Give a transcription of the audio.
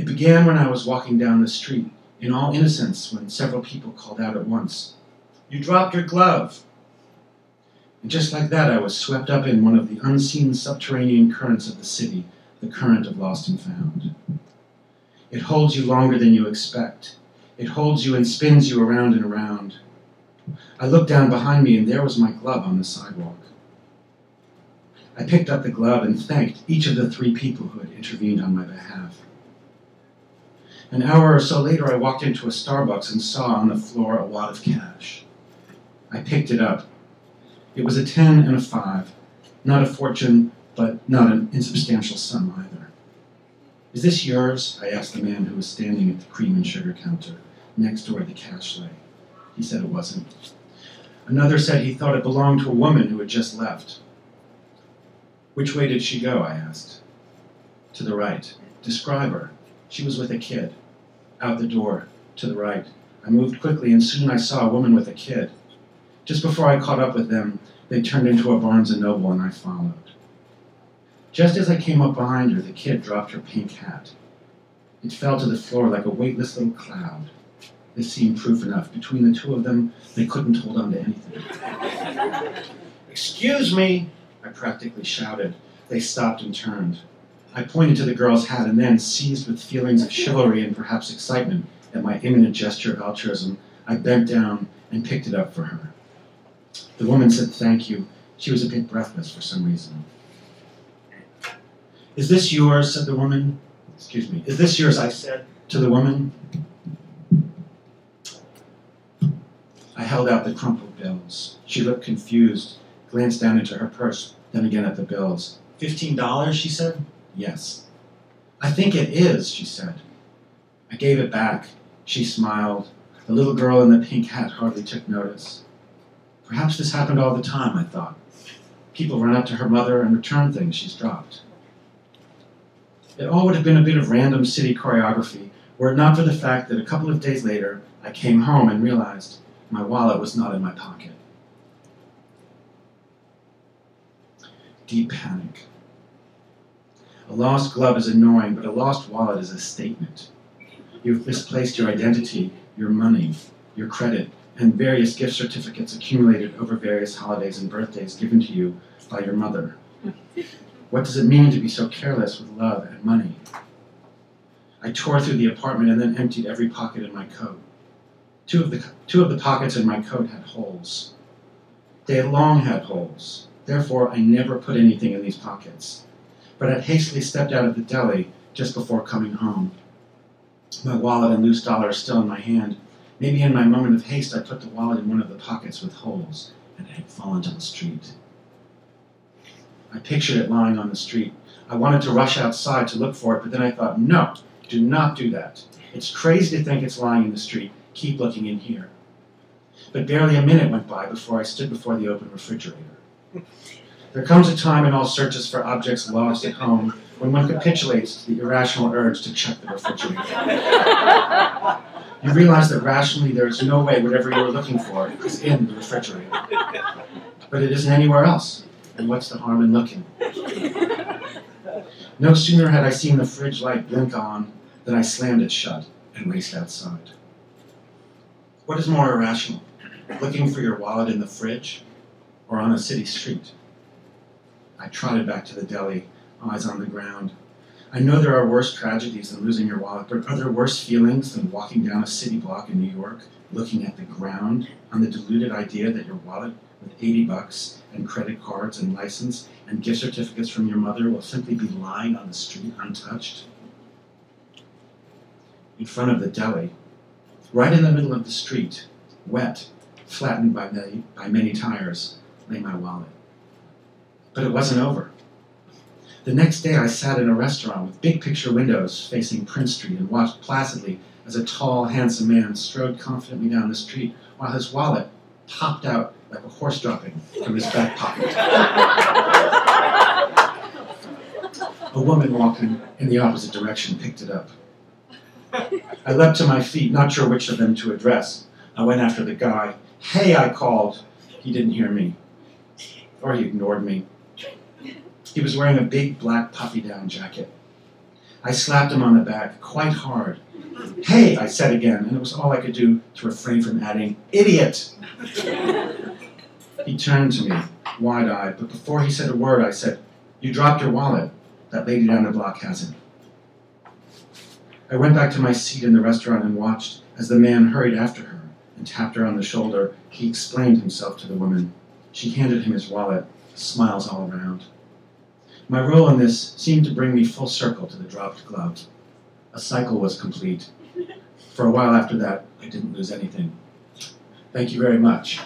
It began when I was walking down the street, in all innocence, when several people called out at once, "You dropped your glove!" And just like that, I was swept up in one of the unseen subterranean currents of the city, the current of lost and found. It holds you longer than you expect. It holds you and spins you around and around. I looked down behind me, and there was my glove on the sidewalk. I picked up the glove and thanked each of the three people who had intervened on my behalf. An hour or so later, I walked into a Starbucks and saw on the floor a wad of cash. I picked it up. It was a 10 and a 5. Not a fortune, but not an insubstantial sum either. "Is this yours?" I asked the man who was standing at the cream and sugar counter, next to where the cash lay. He said it wasn't. Another said he thought it belonged to a woman who had just left. "Which way did she go?" I asked. "To the right." "Describe her." "She was with a kid." "Out the door, to the right." I moved quickly, and soon I saw a woman with a kid. Just before I caught up with them, they turned into a Barnes & Noble, and I followed. Just as I came up behind her, the kid dropped her pink hat. It fell to the floor like a weightless little cloud. This seemed proof enough. Between the two of them, they couldn't hold on to anything. "Excuse me!" I practically shouted. They stopped and turned. I pointed to the girl's hat and then, seized with feelings of chivalry and perhaps excitement at my imminent gesture of altruism, I bent down and picked it up for her. The woman said thank you. She was a bit breathless for some reason. "Is this yours?" said the woman. "Excuse me. Is this yours?" I said to the woman. I held out the crumpled bills. She looked confused, glanced down into her purse, then again at the bills. $15, she said. "Yes." "I think it is," she said. I gave it back. She smiled. The little girl in the pink hat hardly took notice. Perhaps this happened all the time, I thought. People run up to her mother and return things she's dropped. It all would have been a bit of random city choreography were it not for the fact that a couple of days later I came home and realized my wallet was not in my pocket. Deep panic. A lost glove is annoying, but a lost wallet is a statement. You've misplaced your identity, your money, your credit, and various gift certificates accumulated over various holidays and birthdays given to you by your mother. What does it mean to be so careless with love and money? I tore through the apartment and then emptied every pocket in my coat. Two of the pockets in my coat had holes. They had long had holes. Therefore, I never put anything in these pockets. But I hastily stepped out of the deli just before coming home. My wallet and loose dollar still in my hand. Maybe in my moment of haste, I put the wallet in one of the pockets with holes, and it had fallen to the street. I pictured it lying on the street. I wanted to rush outside to look for it, but then I thought, no, do not do that. It's crazy to think it's lying in the street. Keep looking in here. But barely a minute went by before I stood before the open refrigerator. There comes a time in all searches for objects lost at home when one capitulates to the irrational urge to check the refrigerator. You realize that rationally there is no way whatever you were looking for is in the refrigerator. But it isn't anywhere else. And what's the harm in looking? No sooner had I seen the fridge light blink on than I slammed it shut and raced outside. What is more irrational, looking for your wallet in the fridge or on a city street? I trotted back to the deli, eyes on the ground. I know there are worse tragedies than losing your wallet, but are there worse feelings than walking down a city block in New York, looking at the ground on the deluded idea that your wallet with $80 and credit cards and license and gift certificates from your mother will simply be lying on the street untouched? In front of the deli, right in the middle of the street, wet, flattened by many tires, lay my wallet. But it wasn't over. The next day I sat in a restaurant with big picture windows facing Prince Street and watched placidly as a tall, handsome man strode confidently down the street while his wallet popped out like a horse dropping from his back pocket. A woman walking in the opposite direction picked it up. I leapt to my feet, not sure which of them to address. I went after the guy. "Hey," I called. He didn't hear me. Or he ignored me. He was wearing a big black puffy down jacket. I slapped him on the back quite hard. "Hey," I said again, and it was all I could do to refrain from adding, "Idiot!" He turned to me, wide-eyed, but before he said a word, I said, "You dropped your wallet. That lady down the block has it." I went back to my seat in the restaurant and watched as the man hurried after her and tapped her on the shoulder. He explained himself to the woman. She handed him his wallet, smiles all around. My role in this seemed to bring me full circle to the dropped glove. A cycle was complete. For a while after that, I didn't lose anything. Thank you very much.